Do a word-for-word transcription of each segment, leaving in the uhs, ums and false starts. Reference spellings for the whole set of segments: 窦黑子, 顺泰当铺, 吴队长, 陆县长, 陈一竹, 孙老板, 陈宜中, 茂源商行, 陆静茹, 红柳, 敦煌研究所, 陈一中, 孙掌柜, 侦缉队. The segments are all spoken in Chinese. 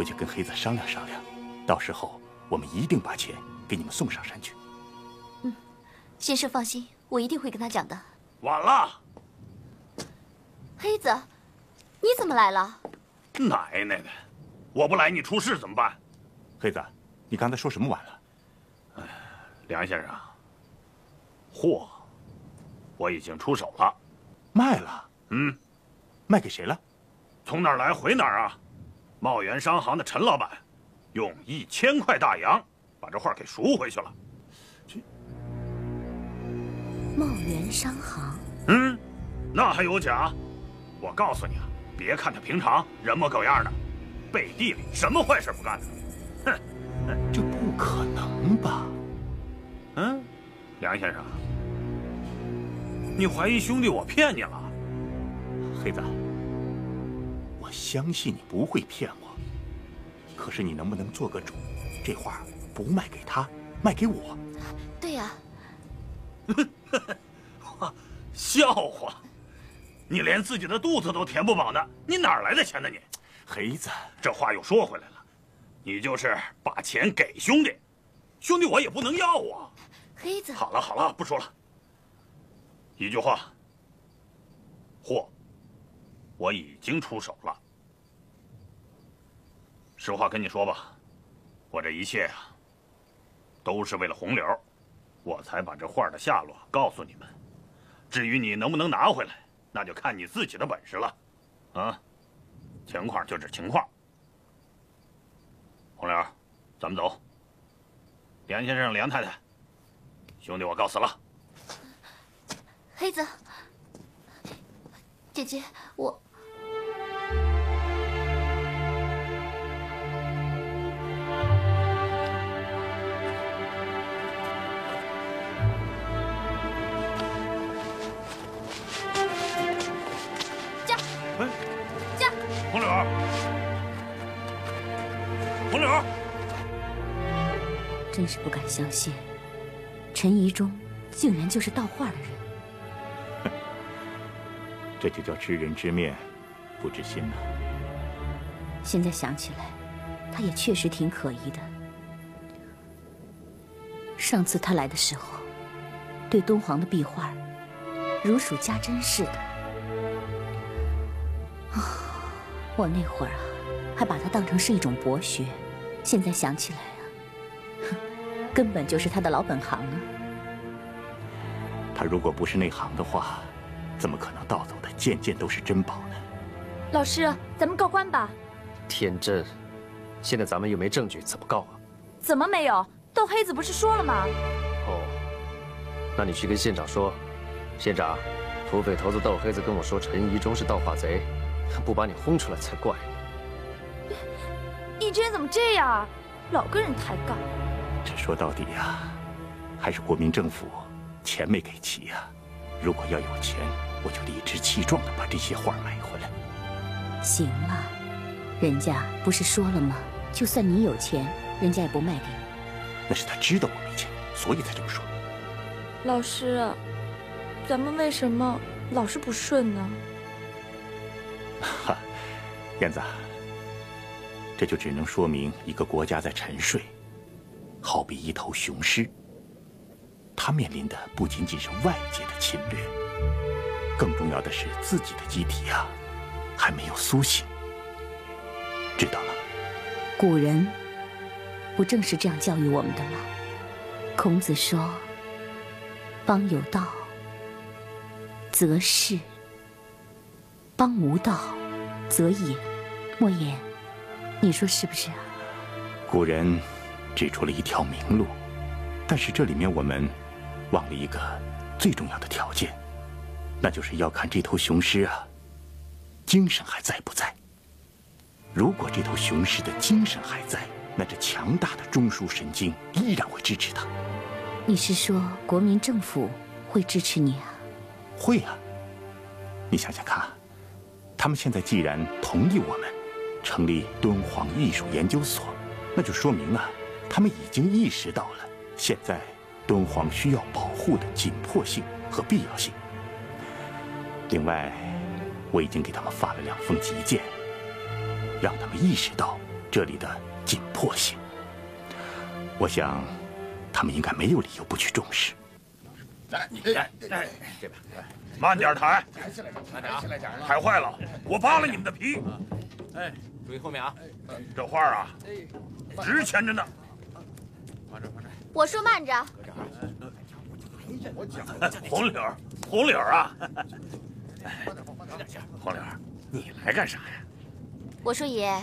回去跟黑子商量商量，到时候我们一定把钱给你们送上山去。嗯，先生放心，我一定会跟他讲的。晚了，黑子，你怎么来了？奶奶的，我不来你出事怎么办？黑子，你刚才说什么晚了？哎，梁先生，货我已经出手了，卖了。嗯，卖给谁了？ 从哪儿来回哪儿啊！茂源商行的陈老板，用一千块大洋把这画给赎回去了。这茂源商行，嗯，那还有假？我告诉你啊，别看他平常人模狗样的，背地里什么坏事不干的。哼，这不可能吧？嗯，梁先生，你怀疑兄弟我骗你了？黑子。 我相信你不会骗我，可是你能不能做个主？这画不卖给他，卖给我。对呀、啊，笑话！你连自己的肚子都填不饱呢，你哪来的钱呢你？黑子，这话又说回来了，你就是把钱给兄弟，兄弟我也不能要啊。黑子，好了好了，不说了。一句话，货。 我已经出手了。实话跟你说吧，我这一切啊，都是为了洪流，我才把这画的下落告诉你们。至于你能不能拿回来，那就看你自己的本事了。啊，情况就是情况。洪流，咱们走。梁先生、梁太太，兄弟，我告辞了。黑子，姐姐，我。 真是不敢相信，陈宜中竟然就是盗画的人。这就叫知人知面，不知心呐。现在想起来，他也确实挺可疑的。上次他来的时候，对敦煌的壁画如数家珍似的。啊，我那会儿啊，还把它当成是一种博学，现在想起来。 根本就是他的老本行啊！他如果不是内行的话，怎么可能盗走的件件都是珍宝呢？老师，咱们告官吧。天真，现在咱们又没证据，怎么告啊？怎么没有？窦黑子不是说了吗？哦，那你去跟县长说，县长，土匪头子窦黑子跟我说陈宜中是盗画贼，不把你轰出来才怪呢。你这人怎么这样啊？老跟人抬杠。 这说到底呀、啊，还是国民政府钱没给齐呀、啊。如果要有钱，我就理直气壮的把这些画买回来。行了，人家不是说了吗？就算你有钱，人家也不卖给你。那是他知道我没钱，所以才这么说。老师，咱们为什么老是不顺呢？哈，燕子，这就只能说明一个国家在沉睡。 好比一头雄狮，它面临的不仅仅是外界的侵略，更重要的是自己的机体啊，还没有苏醒。知道了。古人不正是这样教育我们的吗？孔子说：“邦有道，则仕；邦无道，则野。”莫言，你说是不是啊？古人。 指出了一条明路，但是这里面我们忘了一个最重要的条件，那就是要看这头雄狮啊，精神还在不在。如果这头雄狮的精神还在，那这强大的中枢神经依然会支持它。你是说国民政府会支持你啊？会啊！你想想看，他们现在既然同意我们成立敦煌艺术研究所，那就说明啊。 他们已经意识到了现在敦煌需要保护的紧迫性和必要性。另外，我已经给他们发了两封急件，让他们意识到这里的紧迫性。我想，他们应该没有理由不去重视。来，你来，来这边，慢点抬，抬起来点，慢点啊，抬坏了，我扒了你们的皮。哎，注意后面啊，这画啊，值钱着呢。慢着，慢着。我说慢着。我讲，红柳，红柳啊，红柳，你来干啥呀？我说爷，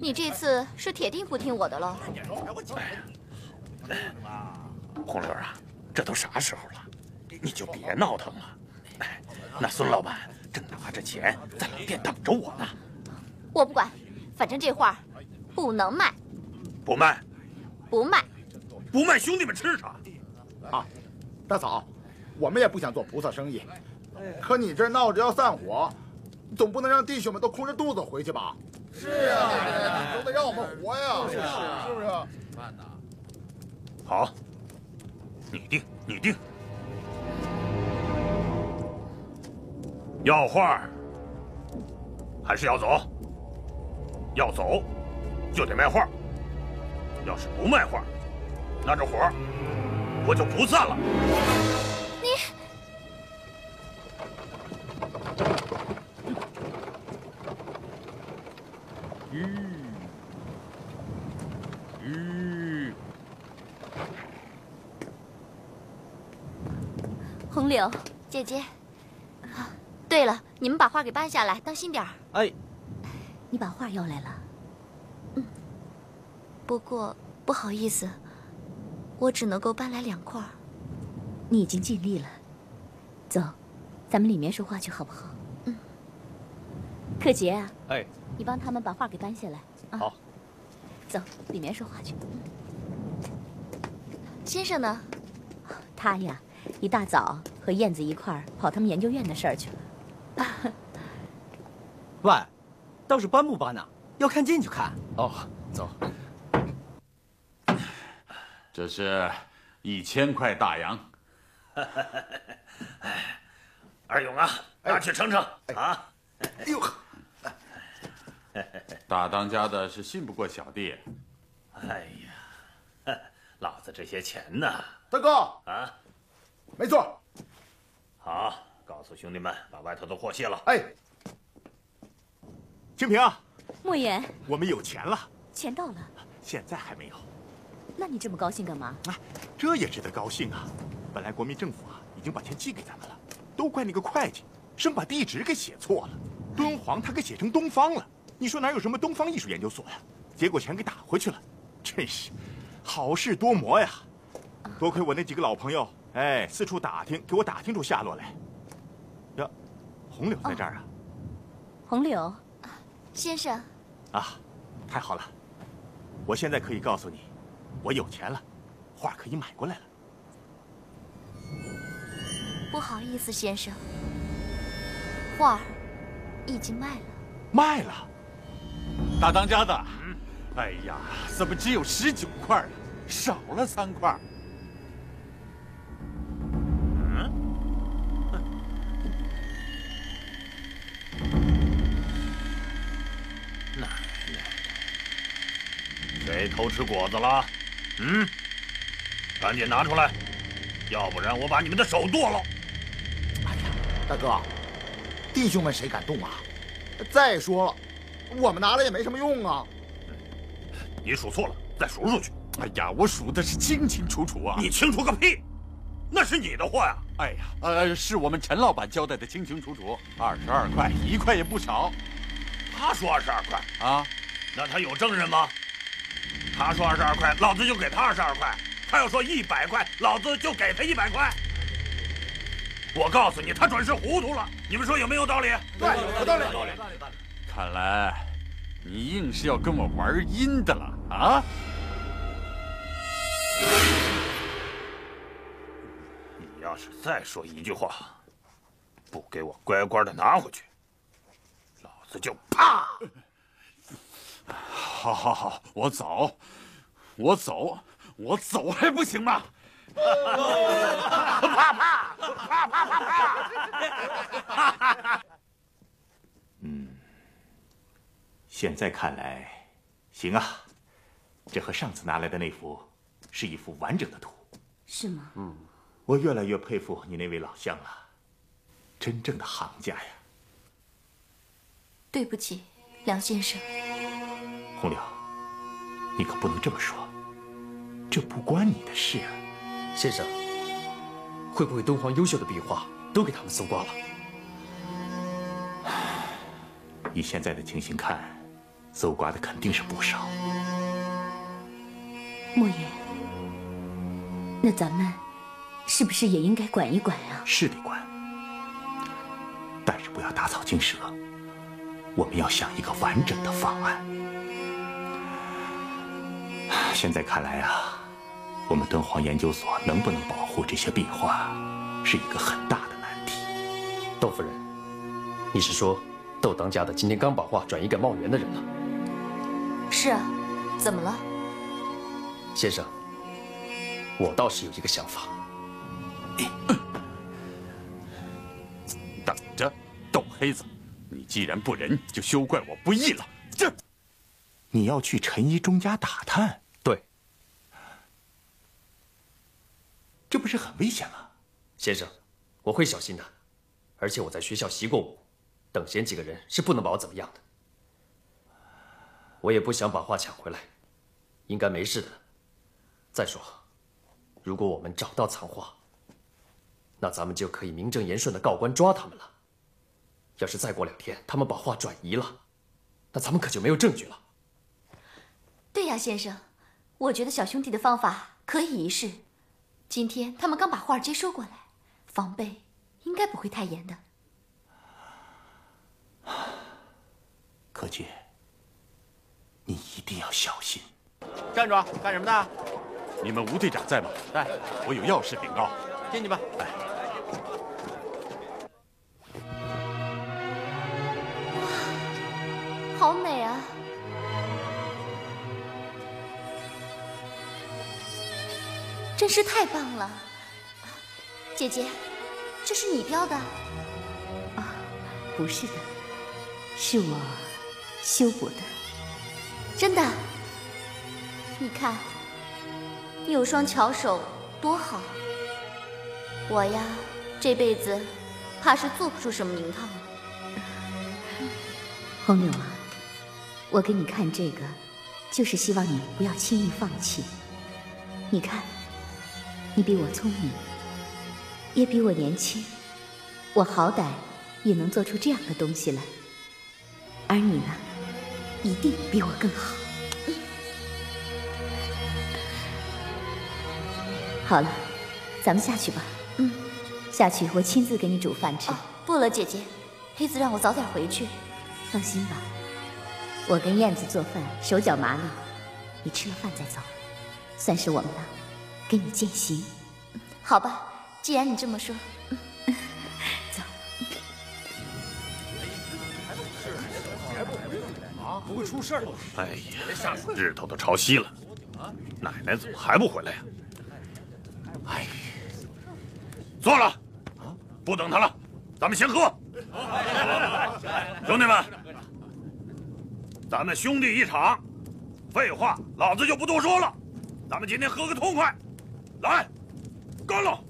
你这次是铁定不听我的了。红柳啊，这都啥时候了，你就别闹腾了。那孙老板正拿着钱在冷店等着我呢。我不管，反正这画不能卖。不卖？不卖？不卖，兄弟们吃啥？啊，大嫂，我们也不想做菩萨生意，可你这闹着要散伙。 总不能让弟兄们都空着肚子回去吧？是啊，总得让我们活呀！是啊，是不是？慢呐！好，你定，你定。要画还是要走？要走，就得卖画。要是不卖画，那这火我就不散了。你。 嗯，红柳姐姐，啊，对了，你们把画给搬下来，当心点儿。哎，你把画要来了。嗯，不过不好意思，我只能够搬来两块。你已经尽力了，走，咱们里面说话去，好不好？嗯。克杰啊。哎。 你帮他们把画给搬下来啊！好，走，里面说话去。先生呢？他呀，一大早和燕子一块儿跑他们研究院的事儿去了。喂，倒是搬不搬呢？要看进去看。哦，走。这是一千块大洋。二勇啊，拿去称称啊！哎呦。 大当家的是信不过小弟。哎呀，老子这些钱呢？大哥啊，没错。好，告诉兄弟们，把外头的货卸了。哎，清平，莫言，我们有钱了。钱到了。现在还没有。那你这么高兴干嘛？啊，这也值得高兴啊！本来国民政府啊已经把钱寄给咱们了，都怪那个会计，生把地址给写错了，敦煌他给写成东方了。 你说哪有什么东方艺术研究所呀？结果全给打回去了，真是好事多磨呀！多亏我那几个老朋友，哎，四处打听，给我打听出下落来。呀，红柳在这儿啊！红柳，先生。啊，太好了！我现在可以告诉你，我有钱了，画可以买过来了。不好意思，先生，画已经卖了。卖了。 大当家的，哎呀，怎么只有十九块啊？少了三块。嗯？哪来的？谁偷吃果子了？嗯？赶紧拿出来，要不然我把你们的手剁了！哎呀，大哥，弟兄们谁敢动啊？再说了。 我们拿了也没什么用啊！你数错了，再数数去。哎呀，我数的是清清楚楚啊！你清楚个屁！那是你的货呀！哎呀，呃，是我们陈老板交代的清清楚楚，二十二块，一块也不少。他说二十二块啊？那他有证人吗？他说二十二块，老子就给他二十二块。他要说一百块，老子就给他一百块。我告诉你，他准是糊涂了。你们说有没有道理？对，有道理，有道理，有道理。 看来你硬是要跟我玩阴的了啊！你要是再说一句话，不给我乖乖的拿回去，老子就啪！好，好，好，我走，我走，我走还不行吗？ 啪啪啪啪啪啪啪！嗯。 现在看来，行啊，这和上次拿来的那幅是一幅完整的图。是吗？嗯，我越来越佩服你那位老乡了，真正的行家呀。对不起，梁先生。红柳，你可不能这么说，这不关你的事啊。先生，会不会敦煌优秀的壁画都给他们搜刮了？ 以现在的情形看，搜刮的肯定是不少。莫言，那咱们是不是也应该管一管啊？是得管，但是不要打草惊蛇，我们要想一个完整的方案。现在看来啊，我们敦煌研究所能不能保护这些壁画，是一个很大的难题。窦夫人，你是说？ 窦当家的今天刚把话转移给茂源的人了。是啊，怎么了？先生，我倒是有一个想法。等着，窦黑子，你既然不仁，就休怪我不义了。这，你要去陈一中家打探？对，这不是很危险吗？先生，我会小心的，而且我在学校习过武。 等闲几个人是不能把我怎么样的，我也不想把话抢回来，应该没事的。再说，如果我们找到藏画，那咱们就可以名正言顺的告官抓他们了。要是再过两天他们把画转移了，那咱们可就没有证据了。对呀，先生，我觉得小兄弟的方法可以一试。今天他们刚把画接收过来，防备应该不会太严的。 柯洁，你一定要小心！站住！干什么呢？你们吴队长在吗？哎，我有要事禀告。进去吧。哎。哇，好美啊！真是太棒了！姐姐，这是你雕的？啊，不是的。 是我修补的，真的。你看，你有双巧手，多好。我呀，这辈子怕是做不出什么名堂了。红柳啊，我给你看这个，就是希望你不要轻易放弃。你看，你比我聪明，也比我年轻，我好歹也能做出这样的东西来。 而你呢，一定比我更好。好了，咱们下去吧。嗯，下去我亲自给你煮饭吃。哦、不了，姐姐，黑子让我早点回去。放心吧，我跟燕子做饭手脚麻利，你吃了饭再走，算是我们了，给你践行。好吧，既然你这么说。 不会出事儿吧？哎呀，日头都潮西了，奶奶怎么还不回来呀？哎呀，坐了，不等他了，咱们先喝。兄弟们，咱们兄弟一场，废话老子就不多说了，咱们今天喝个痛快，来，干了！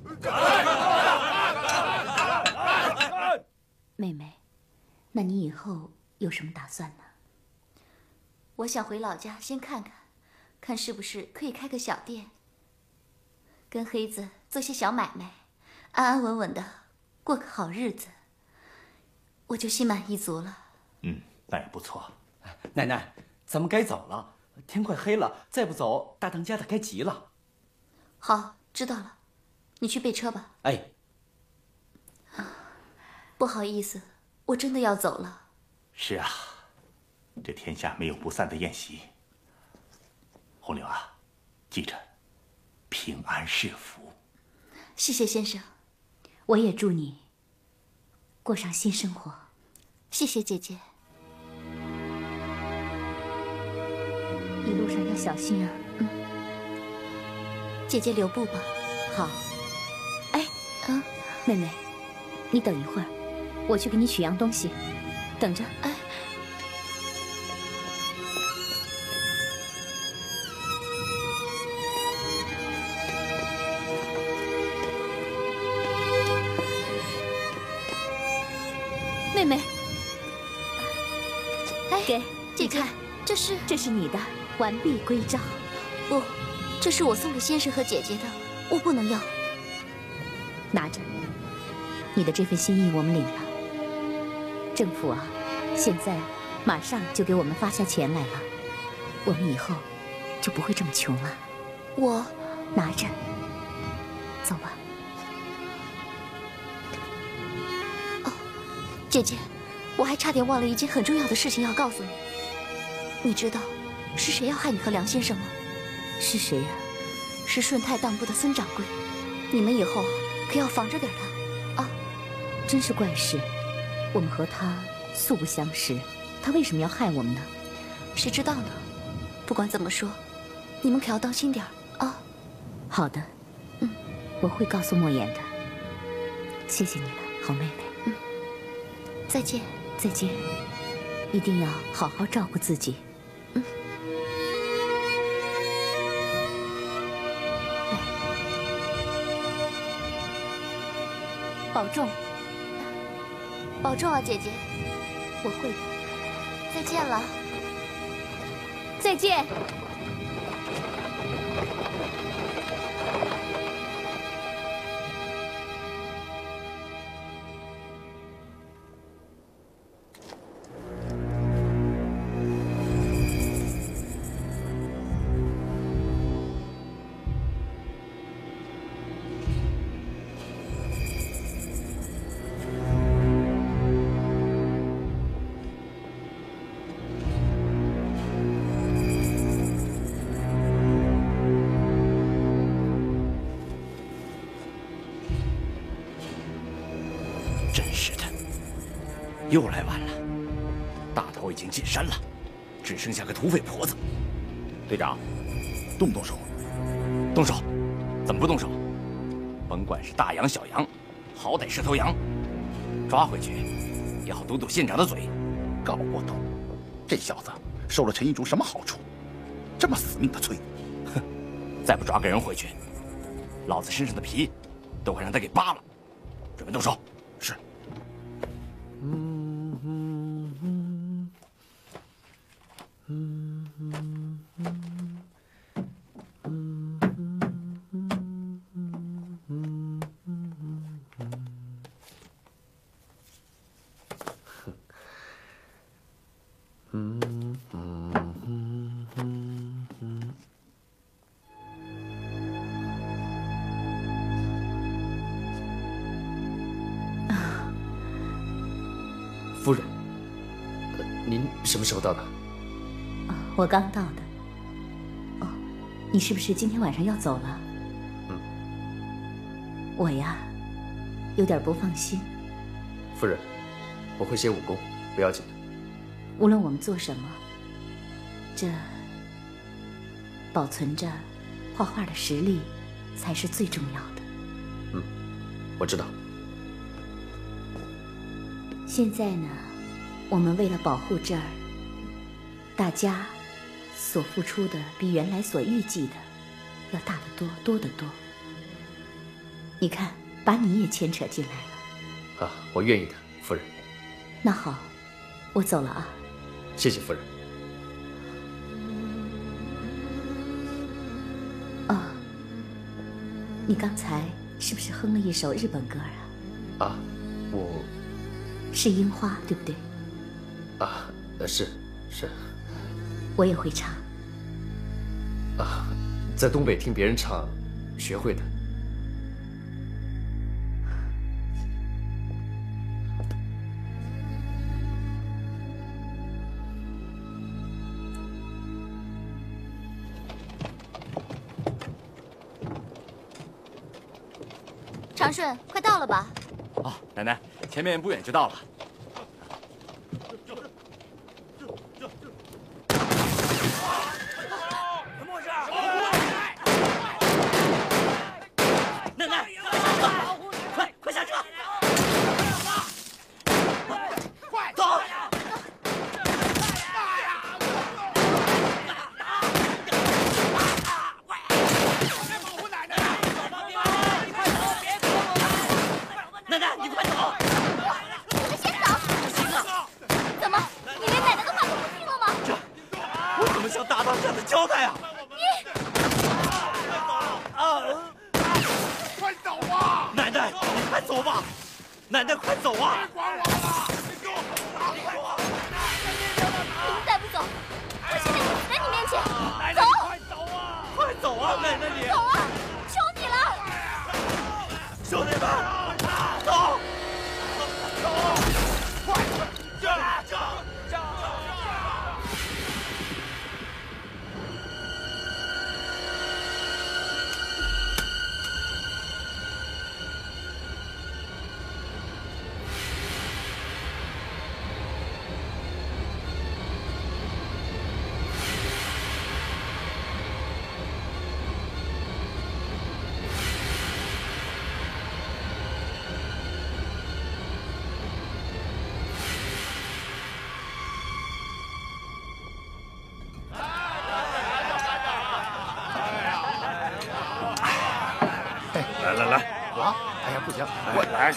妹妹，那你以后有什么打算呢？ 我想回老家先看看，看是不是可以开个小店，跟黑子做些小买卖，安安稳稳的过个好日子，我就心满意足了。嗯，那也不错。奶奶，咱们该走了，天快黑了，再不走大当家的该急了。好，知道了，你去备车吧。哎，不好意思，我真的要走了。是啊。 这天下没有不散的宴席。红柳啊，记着，平安是福。谢谢先生，我也祝你过上新生活。谢谢姐姐，一路上要小心啊。嗯，姐姐留步吧。好。哎，嗯，妹妹，你等一会儿，我去给你取样东西，等着。哎。妹妹，哎，给姐姐，这是这是你的，完璧归赵。不，这是我送给先生和姐姐的，我不能要。拿着，你的这份心意我们领了。政府啊，现在马上就给我们发下钱来了，我们以后就不会这么穷了。我拿着，走吧。 姐姐，我还差点忘了一件很重要的事情要告诉你。你知道是谁要害你和梁先生吗？是谁呀？是顺泰当铺的孙掌柜。你们以后可要防着点他啊！真是怪事，我们和他素不相识，他为什么要害我们呢？谁知道呢？不管怎么说，你们可要当心点啊！好的，嗯，我会告诉莫言的。谢谢你了，好妹妹。 再见，再见，一定要好好照顾自己。嗯，来，保重，保重啊，姐姐，我会的。再见了，再见。又来晚了，大头已经进山了，只剩下个土匪婆子。队长，动不动手？动手！怎么不动手？甭管是大羊小羊，好歹是头羊，抓回去也好堵堵县长的嘴。搞不懂，这小子收了陈一竹什么好处？这么死命的催，哼！再不抓个人回去，老子身上的皮都快让他给扒了。准备动手。是。嗯。 嗯嗯嗯嗯嗯嗯嗯嗯嗯嗯。夫人，您什么时候到的？ 我刚到的。哦，你是不是今天晚上要走了？嗯。我呀，有点不放心。夫人，我会些武功，不要紧的。无论我们做什么，这保存着画画的实力才是最重要的。嗯，我知道。现在呢，我们为了保护这儿，大家。 所付出的比原来所预计的要大得多，多得多。你看，把你也牵扯进来了。啊，我愿意的，夫人。那好，我走了啊。谢谢夫人。哦，你刚才是不是哼了一首日本歌啊？啊，我。是樱花，对不对？啊，是是。 我也会唱。啊，在东北听别人唱，学会的。长顺，快到了吧？哦，奶奶，前面不远就到了。 奶奶，你快走！我们先走。交代啊！你啊！快走啊！奶奶，你快走吧！奶奶，快走啊！别管我了！你给我打！快走！你们再不走，我现在就死在你面前！走！快走啊！快走啊！奶奶你！走啊！求你了！兄弟们，走！走！快！走！走！走！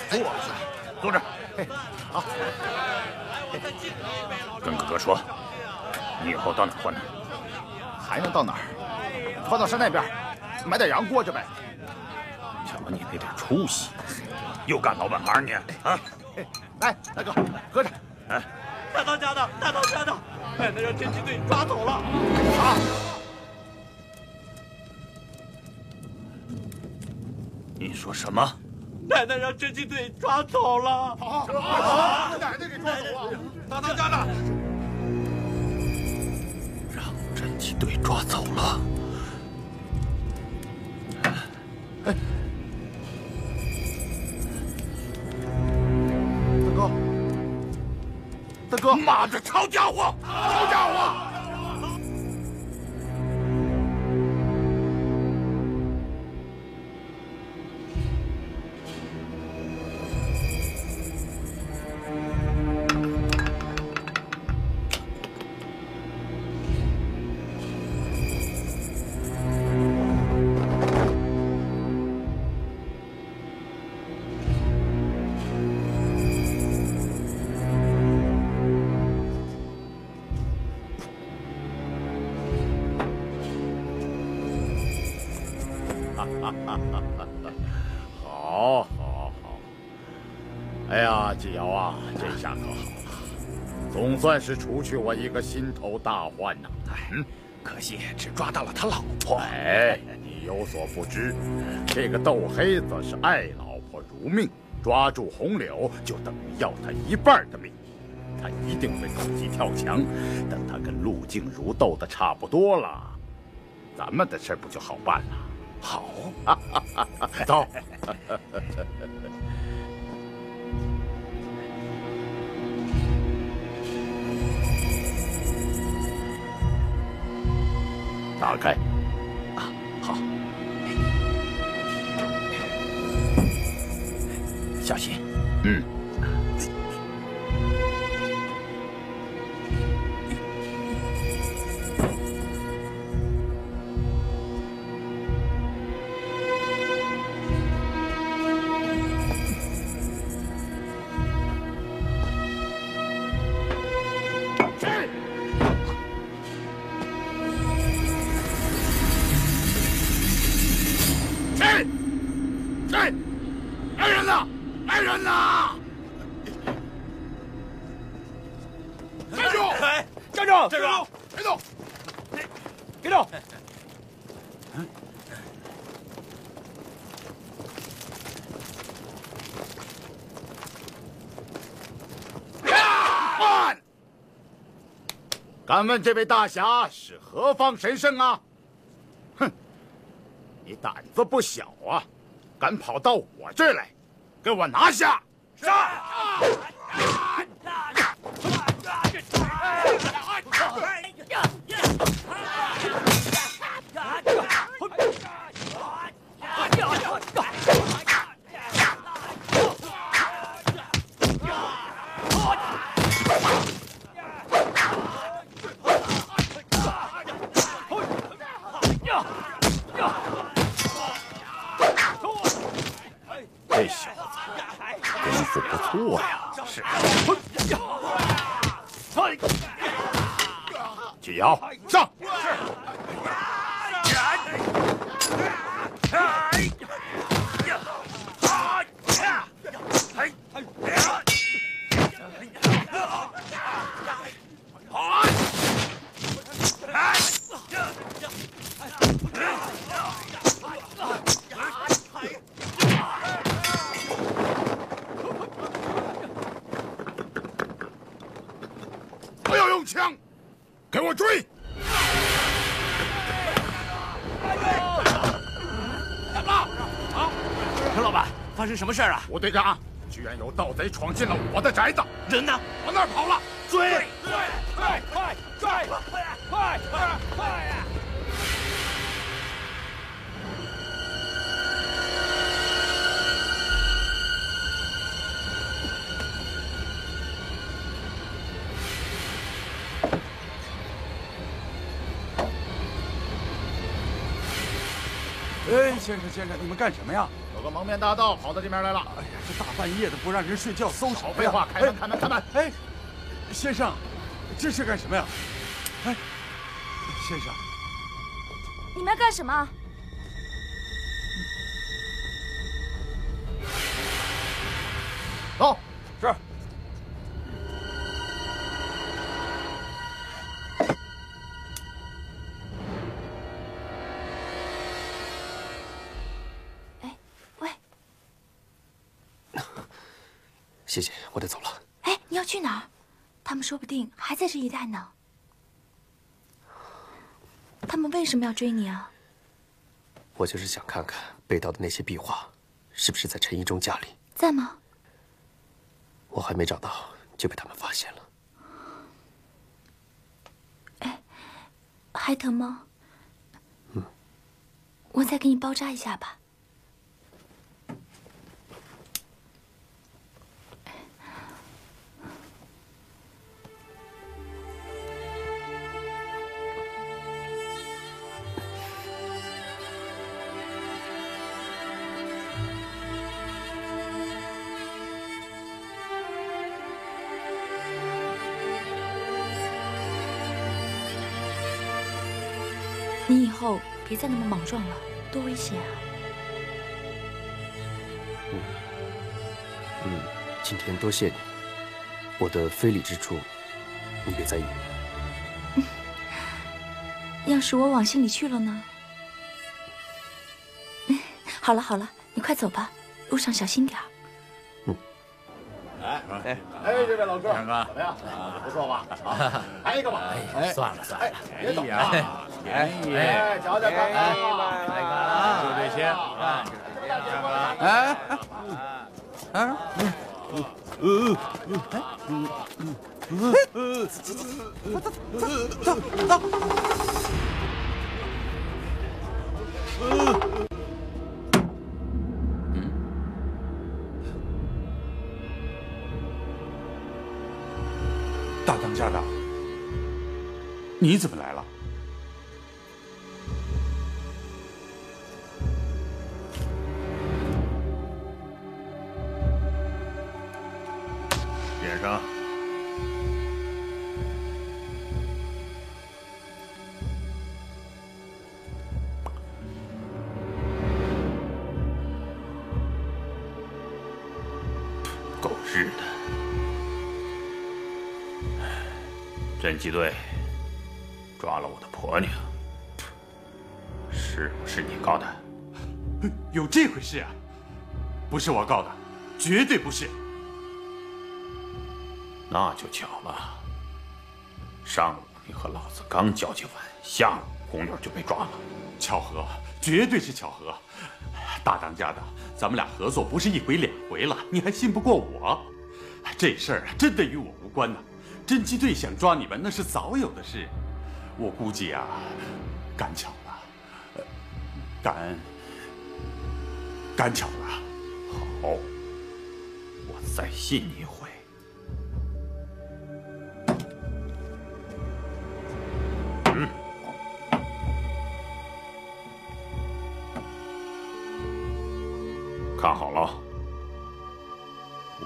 坐下，坐这儿。嘿，好。跟哥哥说，你以后到哪换哪，还能到哪儿？跑到山那边，买点羊过去呗。瞧你那点出息，又干老本行你啊！来，大哥，喝着。哎，大当家的，大当家的，哎，那让侦缉队抓走了。啊！ 你说什么？ 奶奶让侦缉队抓走了！好，把奶奶给抓走了！大当家的，让侦缉队抓走了。哎，大哥，大哥，妈的，抄家伙，抄家伙！ 算是除去我一个心头大患呐！嗯，可惜只抓到了他老婆。哎，你有所不知，这个窦黑子是爱老婆如命，抓住红柳就等于要他一半的命，他一定会狗急跳墙。等他跟陆静茹斗得差不多了，咱们的事不就好办了？好，走。打开，啊，好，小心，嗯，去。 敢问这位大侠是何方神圣啊？哼，你胆子不小啊，敢跑到我这儿来，给我拿下！是。错呀，是。巨瑶，上！是。什么事儿啊！吴队长，居然有盗贼闯进了我的宅子，人呢？往那儿跑了！追！追！快！快！追！快！快！快！哎，先生，先生，你们干什么呀？ 有个蒙面大盗跑到这边来了！哎呀，这大半夜的不让人睡觉，搜什么呀？废话，开门，开门，开门！哎，先生，这是干什么呀？哎，先生，你们要干什么？走，是。谢谢，我得走了。哎，你要去哪儿？他们说不定还在这一带呢。他们为什么要追你啊？我就是想看看被盗的那些壁画，是不是在陈一中家里？在吗？我还没找到，就被他们发现了。哎，还疼吗？嗯。我再给你包扎一下吧。 你以后别再那么莽撞了，多危险啊！嗯嗯，今天多谢你，我的非礼之处，你别在意。嗯、要是我往心里去了呢？嗯、好了好了，你快走吧，路上小心点儿。嗯。哎哎哎，这位老哥，怎么样？不错吧？来一个吧。哎，算了算了，别走了。 哎，哎，瞧瞧，看看，就这些，哎，哎，嗯，嗯，嗯，哎，嗯，嗯，嗯，嗯，走走走走，嗯。 大当家的，你怎么来了？ 先生，狗日的！侦缉队抓了我的婆娘，是不是你告的？有这回事啊？不是我告的，绝对不是。 那就巧了，上午你和老子刚交情完，下午红柳就被抓了，巧合，绝对是巧合。大当家的，咱们俩合作不是一回两回了，你还信不过我？这事儿真的与我无关呐、啊，侦缉队想抓你们那是早有的事，我估计啊，赶巧了，赶赶巧了。好，我再信你一回。 看好了，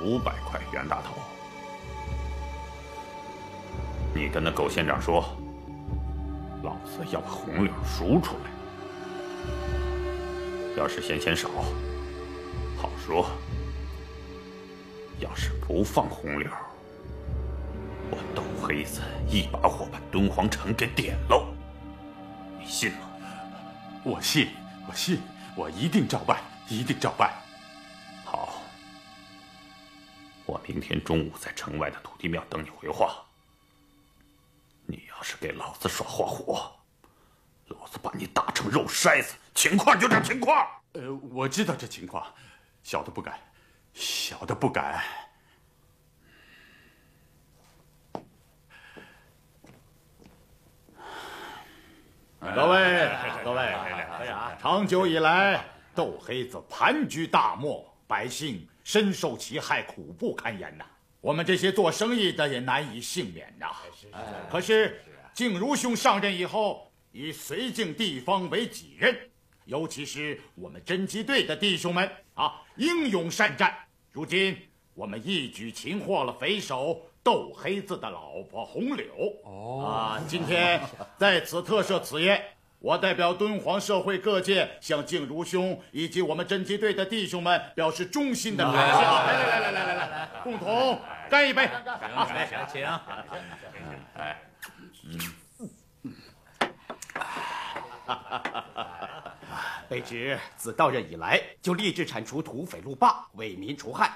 五百块袁大头，你跟那狗县长说，老子要把红柳赎出来。要是嫌钱少，好说；要是不放红柳，我窦黑子一把火把敦煌城给点喽，你信吗？我信，我信，我一定照办，一定照办。好，我明天中午在城外的土地庙等你回话。你要是给老子耍花火，老子把你打成肉筛子！情况就这情况。呃，我知道这情况，小的不敢，小的不敢。各位，各位，长久以来，窦黑子盘踞大漠，百姓深受其害，苦不堪言呐。我们这些做生意的也难以幸免呐。可是，静如兄上任以后，以绥靖地方为己任，尤其是我们侦缉队的弟兄们啊，英勇善战。如今我们一举擒获了匪首窦黑子的老婆红柳。哦，啊，今天在此特设此宴，我代表敦煌社会各界向静如兄以及我们侦缉队的弟兄们表示衷心的感谢。来来来来来来来，共同干一杯！行行行，哎，嗯。卑职自到任以来，就立志铲除土匪路霸，为民除害。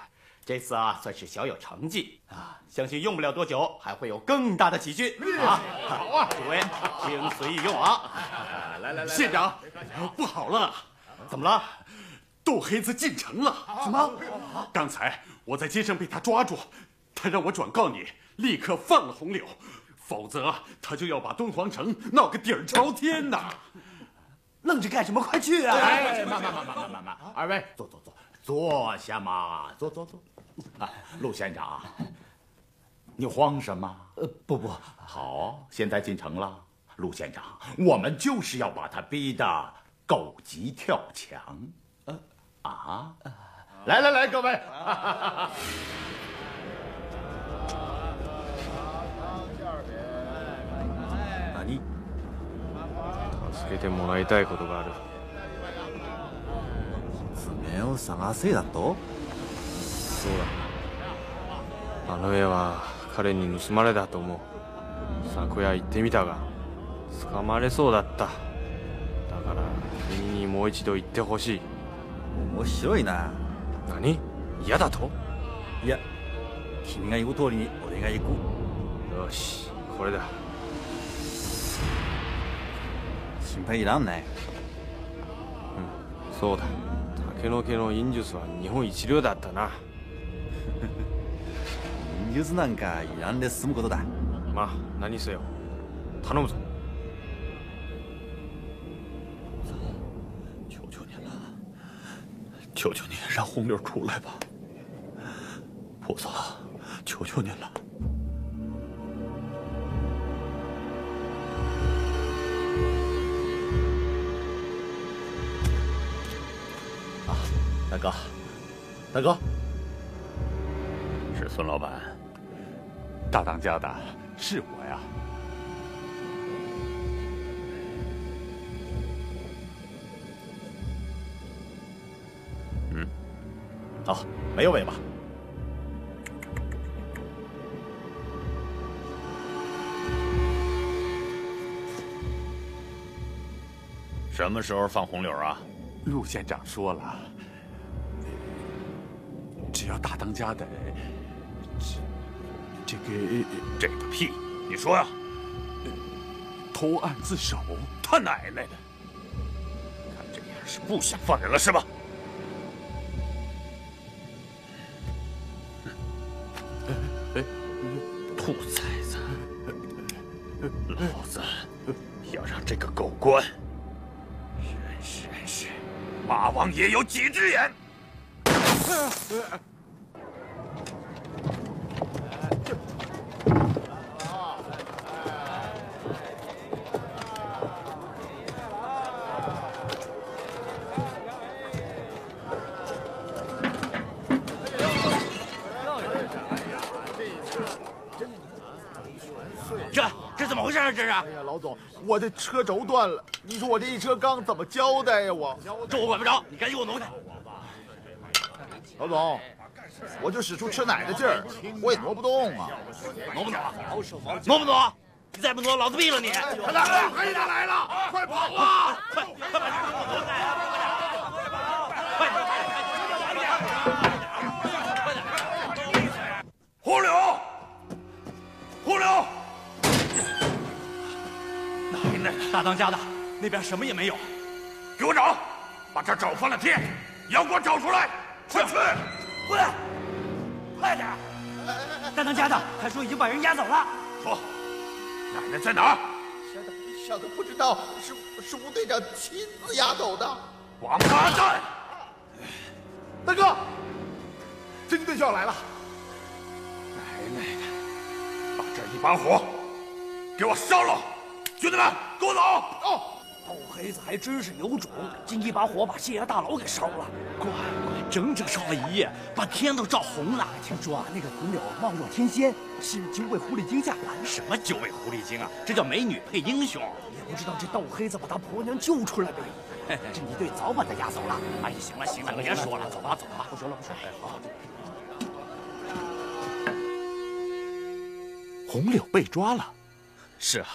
这次啊，算是小有成绩啊！相信用不了多久，还会有更大的喜讯啊！好啊，诸位，请随意用啊！来来来，县长，不好了！怎么了？窦黑子进城了！什么？刚才我在街上被他抓住，他让我转告你，立刻放了红柳。否则，他就要把敦煌城闹个底儿朝天呐！愣着干什么？快去啊！哎，慢慢慢慢慢慢慢，二位坐坐坐，坐下嘛，坐坐坐。啊，陆县长，你慌什么？呃，不不，好，现在进城了，陆县长，我们就是要把他逼得狗急跳墙。呃啊！来来来，各位。助けてもらいたいことがある。爪を探せだと？そうだ。あの絵は彼に盗まれたと思う。昨夜行ってみたが捕まれそうだった。だから君にもう一度行ってほしい。面白いな。何？嫌だと？いや、君が言う通りに俺が行く。よし、これだ。心配いらんね。うん、そうだ。竹の毛の陰術は日本一流だったな。陰術なんかいらんで済むことだ。まあ何せよ、頼むぞ。求求您了，求求您让红柳出来吧，菩萨，求求您了。大哥，大哥，是孙老板，大当家的，是我呀。嗯，好，没有尾巴。什么时候放红柳啊？陆县长说了。只要大当家的，这这个这个屁，你说呀、啊？投案自首，他奶奶的！看这样是不想放人了是吧？哎，兔崽子！老子要让这个狗官认识认识，马王爷有几只眼！啊这这怎么回事啊？这是！哎呀，老总，我这车轴断了，你说我这一车钢怎么交代呀？我这我管不着，你赶紧给我挪开。老总，我就使出吃奶的劲儿，我也挪不动啊！挪不挪？挪不挪？你再不挪，老子毙了你！他来了，黑他来了！快跑啊！快快把这给我挪开！ 大当家的那边什么也没有，给我找，把这找翻了天，也要给我找出来！快去，回来，快点！大当家的还说已经把人押走了。说，奶奶在哪儿？小的，小的不知道，是是吴队长亲自押走的。王八蛋！大哥，侦缉队就要来了。奶奶的，把这一把火给我烧了！ 兄弟们，跟我走！哦，老黑子还真是有种，竟一把火把县衙大楼给烧了，乖乖，整整烧了一夜，把天都照红了。听说啊，那个红柳貌若天仙，是九尾狐狸精嫁来的。什么九尾狐狸精啊？这叫美女配英雄。也不知道这道黑子把他婆娘救出来没？这一队早把他押走了。哎呀，行了行了，别说了，走吧走吧，不说了不说了。好。红柳被抓了。是啊。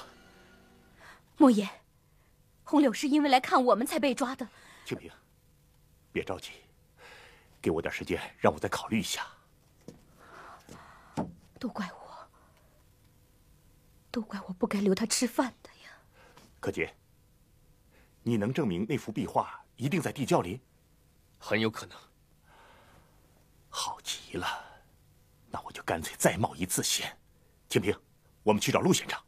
莫言，红柳是因为来看我们才被抓的。清平，别着急，给我点时间，让我再考虑一下。都怪我，都怪我不该留他吃饭的呀。可杰，你能证明那幅壁画一定在地窖里？很有可能。好极了，那我就干脆再冒一次险。清平，我们去找陆县长。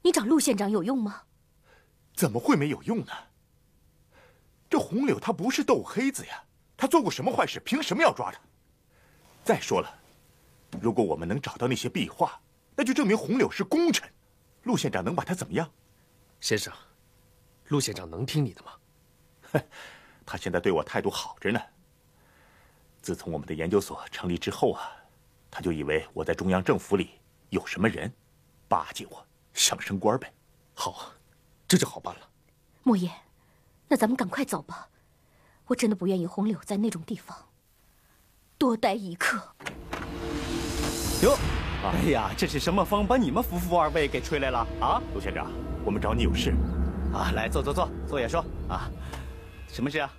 你找陆县长有用吗？ 怎么会没有用呢？这红柳他不是斗黑子呀，他做过什么坏事？凭什么要抓他？再说了，如果我们能找到那些壁画，那就证明红柳是功臣。陆县长能把他怎么样？先生，陆县长能听你的吗？哼，他现在对我态度好着呢。自从我们的研究所成立之后啊，他就以为我在中央政府里有什么人，巴结我，想升官呗。好啊。 这就好办了，莫言，那咱们赶快走吧，我真的不愿意红柳在那种地方多待一刻。哟，哎呀，这是什么风把你们夫妇二位给吹来了啊？陆县长，我们找你有事。啊，来坐坐坐，坐也说啊，什么事啊？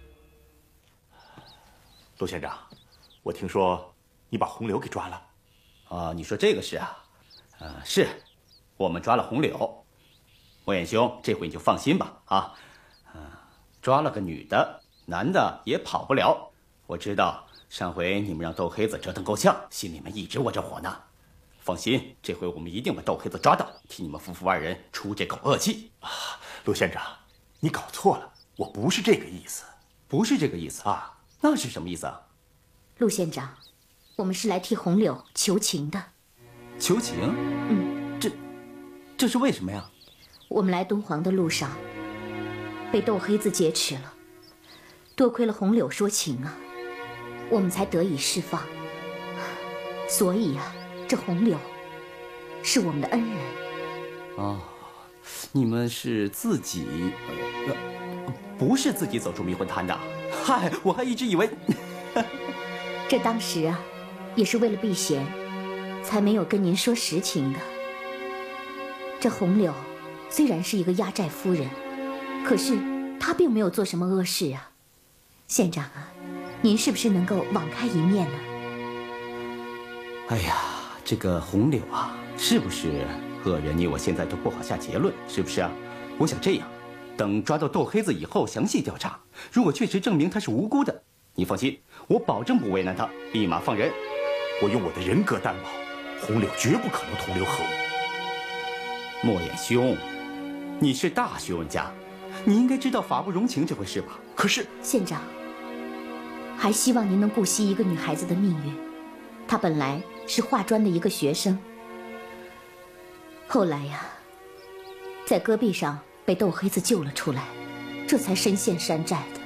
陆县长，我听说你把红柳给抓了。啊，你说这个事啊？啊，是，我们抓了红柳。 莫言兄，这回你就放心吧啊！啊，抓了个女的，男的也跑不了。我知道上回你们让窦黑子折腾够呛，心里面一直窝着火呢。放心，这回我们一定把窦黑子抓到，替你们夫妇二人出这口恶气啊！陆县长，你搞错了，我不是这个意思，不是这个意思啊！那是什么意思啊？陆县长，我们是来替红柳求情的。求情？嗯，这，这是为什么呀？ 我们来敦煌的路上，被窦黑子劫持了，多亏了红柳说情啊，我们才得以释放。所以啊，这红柳是我们的恩人。哦，你们是自己，呃，不是自己走出迷魂滩的？嗨，我还一直以为……这当时啊，也是为了避嫌，才没有跟您说实情的。这红柳。 虽然是一个压寨夫人，可是她并没有做什么恶事啊。县长啊，您是不是能够网开一面呢？哎呀，这个红柳啊，是不是恶人？你我现在都不好下结论，是不是啊？我想这样，等抓到窦黑子以后详细调查，如果确实证明他是无辜的，你放心，我保证不为难他，立马放人。我用我的人格担保，红柳绝不可能同流合污。莫言兄。 你是大学问家，你应该知道法不容情这回事吧？可是县长，还希望您能顾惜一个女孩子的命运。她本来是化专的一个学生，后来呀、啊，在戈壁上被窦黑子救了出来，这才身陷山寨的。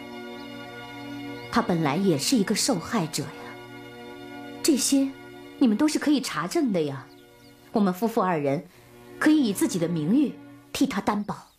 她本来也是一个受害者呀，这些你们都是可以查证的呀。我们夫妇二人。可以以自己的名誉替他担保。